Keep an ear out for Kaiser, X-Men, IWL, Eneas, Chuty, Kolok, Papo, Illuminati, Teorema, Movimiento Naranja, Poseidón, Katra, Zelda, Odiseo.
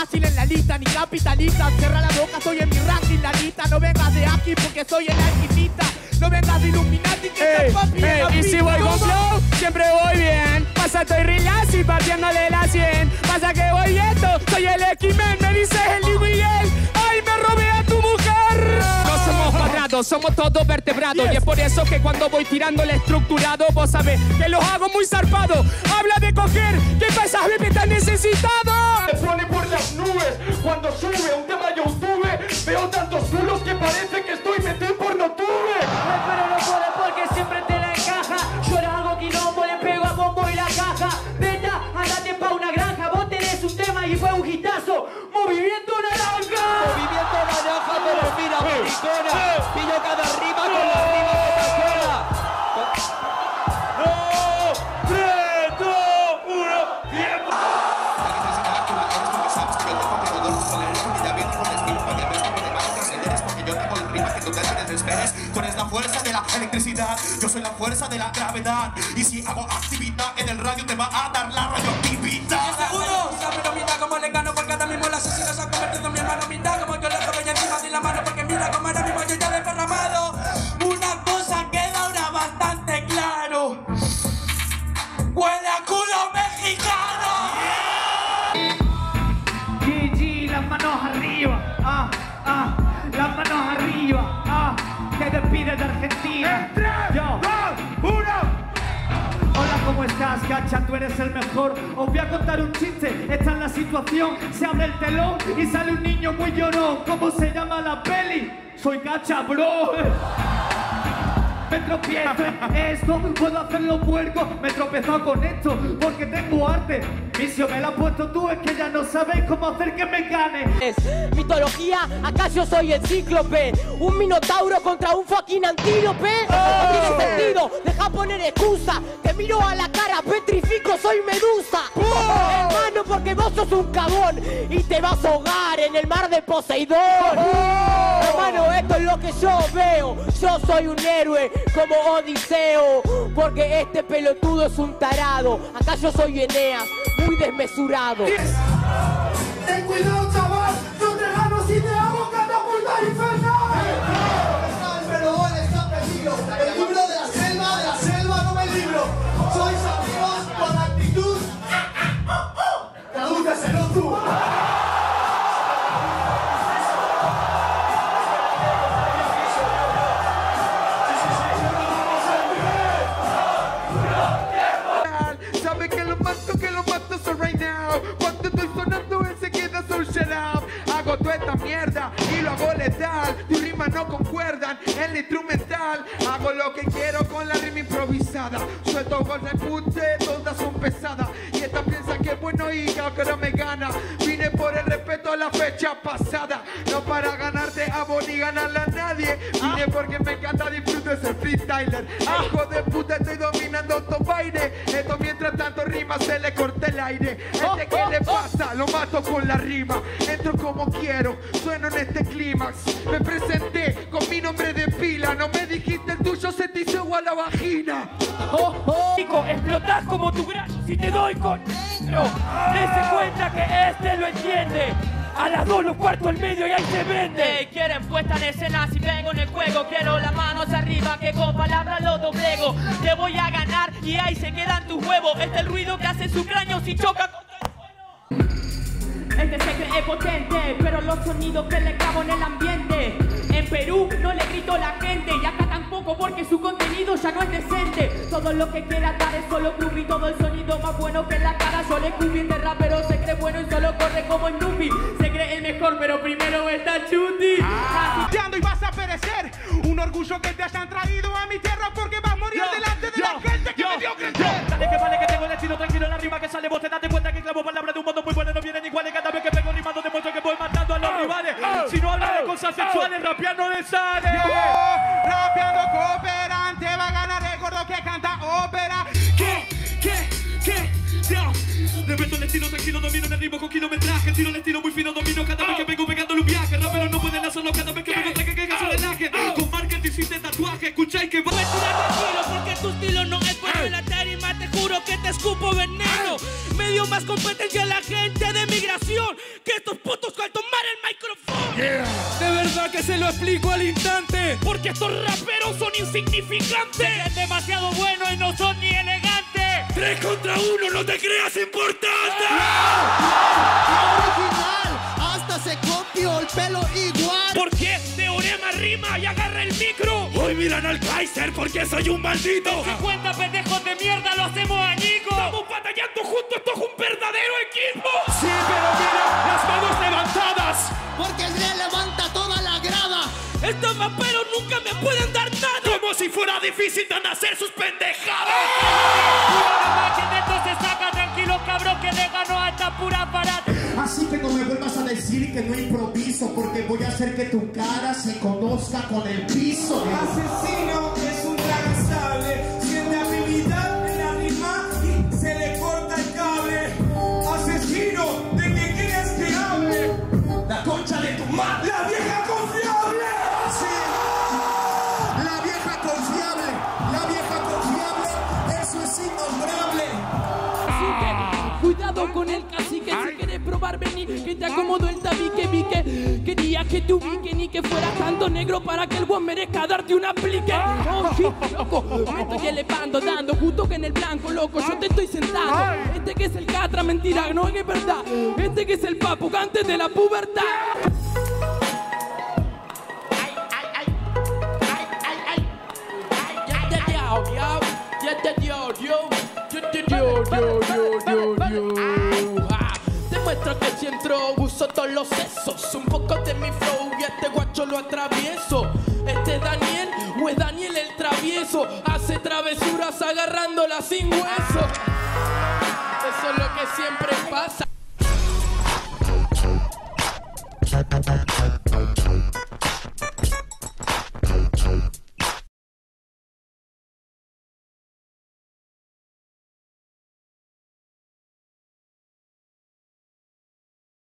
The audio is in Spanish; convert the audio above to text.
ágil en la lista, ni capitalista. Cierra la boca, estoy en mi ranking, la lista. No vengas de aquí porque soy el alquimista. No vengas de Illuminati que te papi y si voy con flow, siempre voy bien. Pasa, estoy relax y partiéndole la 100. Pasa que voy esto, soy el X-Men. Me dices el IWL, ay, me robé a tu mujer. No somos cuadrados, somos todos vertebrados. Yes. Y es por eso que cuando voy tirando el estructurado, vos sabés que los hago muy zarpado. Habla de coger, que pesas, bebé, tan necesitado. Se pone por las nubes cuando sube un tema YouTube. Veo tantos culos que parece que estoy metido por no tuve. Ay, pero no puede porque siempre te la encaja. Yo le hago quilombo, le pego a bombo y la caja. Veta, andate pa' una granja. Vos tenés un tema y fue un hitazo. ¡Movimiento Naranja! Movimiento Naranja, pero mira, maricona. Pillo cada rima con la rima de la cola. ¡No! ¡3, 2, 1, tiempo! Tú eres la fuerza de la electricidad, yo soy la fuerza de la gravedad. Y si hago actividad en el radio te va a dar la radioactividad. Yo seguro, sabe la mitad como le gano, porque ahora mismo el asesino se ha convertido en mi hermano mitad. Como yo le robé ya encima de la mano, porque mira como ahora mismo yo ya he derramado. Una cosa queda ahora bastante claro: huele a culo mexicano. Yeah. GG, las manos arriba, las manos arriba, que te pide de Argentina. ¡En 3, 2, 1! Hola, ¿cómo estás, gacha? Tú eres el mejor. Os voy a contar un chiste. Esta es la situación. Se abre el telón y sale un niño muy llorón. ¿Cómo se llama la peli? Soy gacha, bro. Me tropiezo en esto, puedo hacerlo puerco. Me he tropezado con esto porque tengo arte. Vicio me lo has puesto tú, es que ya no sabes cómo hacer que me gane. Es mitología, ¿acaso soy el cíclope? Un minotauro contra un fucking antílope. No tiene sentido, deja poner excusa. Te miro a la cara, petrifico, soy medusa. Hermano, porque vos sos un cagón y te vas a ahogar en el mar de Poseidón. Hermano, esto es lo que yo veo. Yo soy un héroe como Odiseo, porque este pelotudo es un tarado. Acá yo soy Eneas, muy desmesurado. Yes. Ten cuidado, chaval, yo te gano si te hago catapulta infernal. Pero vos está perdido. El libro de la selva, no me libro. Sois amigos con actitud. Tradúcaselo tú. Cuando estoy sonando él se queda so shut up. Hago toda esta mierda y lo hago letal. Tus rimas no concuerdan en el instrumental. Hago lo que quiero con la rima improvisada. Suelto con repute, todas son pesadas. Y esta piensa que es bueno y que no me gana. Vine por el respeto a la fecha pasada. No para ganarte a vos ni ganarle a nadie. Vine porque me encanta, disfruto ese freestyler. Hijo de puta, estoy dominando estos bailes. Esto mientras tanto rima se le corta el aire. Este que le pasa, lo mato con la rima. Entro como quiero, sueno en este clímax. Me presenté con mi nombre de pila. No me dijiste el tuyo, se te hizo a la vagina. Chico, explotás como tu gran. Si te doy con negro, dése cuenta que este lo entiende. A las 2 los cuartos al medio y ahí se vende. Hey, quieren puesta en escena si vengo en el juego. Quiero las manos arriba que con palabras lo doblego. Te voy a ganar y ahí se quedan tus huevos. Este es el ruido que hace su cráneo si choca contra el suelo. Este se cree potente, pero los sonidos que le cago en el ambiente. En Perú no le grito a la gente y acá tampoco porque su contenido ya no es decente. Todo lo que quiera dar es solo Groovy, todo el sonido más bueno que la cara. Yo le cubrí de rapero, se cree bueno y solo corre como en Nubi. Se cree el mejor, pero primero está Chuty. Ando y vas a perecer. Un orgullo que te hayan traído a mi tierra porque vas a morir delante de la gente que me vio crecer. Dale que vale que tengo el estilo tranquilo, la rima que sale vos te das cuenta que clavo palabras de un modo muy bueno, no vienen iguales. Cada vez que vengo rimando demuestro que voy matando a los rivales. Si no hablas de cosas sexuales, rapeando le sale. Rapeando cooperante va a ganar el gordo que canta ópera. Respeto el estilo tranquilo, domino el ritmo con kilometraje. Tiro el estilo muy fino, domino cada vez que vengo pegándole un viaje. Raperos no pueden hacerlo cada vez que vengo traje que se relaje. Con marca te hiciste tatuaje, escucháis que va. Me tranquilo porque tu estilo no es bueno en la tarima. Te juro que te escupo veneno. Me dio más competencia a la gente de migración que estos putos al tomar el micrófono. De verdad que se lo explico al instante, porque estos raperos son insignificantes, es demasiado buenos y no son ni elegantes. 3 contra 1, no te creas importante. ¡No! ¡No! ¡No! Hasta se copió el pelo igual. ¿Por qué? Teorema rima y agarra el micro. Hoy miran al Kaiser porque soy un maldito. 50 pendejos de mierda lo hacemos añicos. Estamos batallando juntos, esto es un verdadero equipo. Sí, pero mira, las manos levantadas, porque se levanta toda la grada. Estos maperos nunca me pueden dar nada. Como si fuera difícil de hacer sus pendejadas. Entonces saca tranquilo, cabrón, que le ganó a esta pura parada. Así que no me vuelvas a decir que no improviso, porque voy a hacer que tu cara se conozca con el piso. Asesino es un incansable, tiene habilidad en la rima y se le corta el cable. Asesino, ¿de qué quieres que hable? La concha de tu madre. La vieja confiable. Sí, la vieja confiable. La vieja confiable, eso es innombrable. Así que, cuidado con el cacique. Vení, que te acomodo el tabique, vi que quería que te ubiquen y que fuera tanto negro para que el guan merezca darte un aplique. Oh, hit, loco, me estoy elevando, dando justo que en el blanco, loco, yo te estoy sentando. Este que es el Katra, mentira, no es verdad. Este que es el Papo, antes de la pubertad. Que si entro uso todos los sesos, un poco de mi flow y a este guacho lo atravieso. Este es Daniel o es Daniel el travieso, hace travesuras agarrándola sin hueso. Eso es lo que siempre pasa.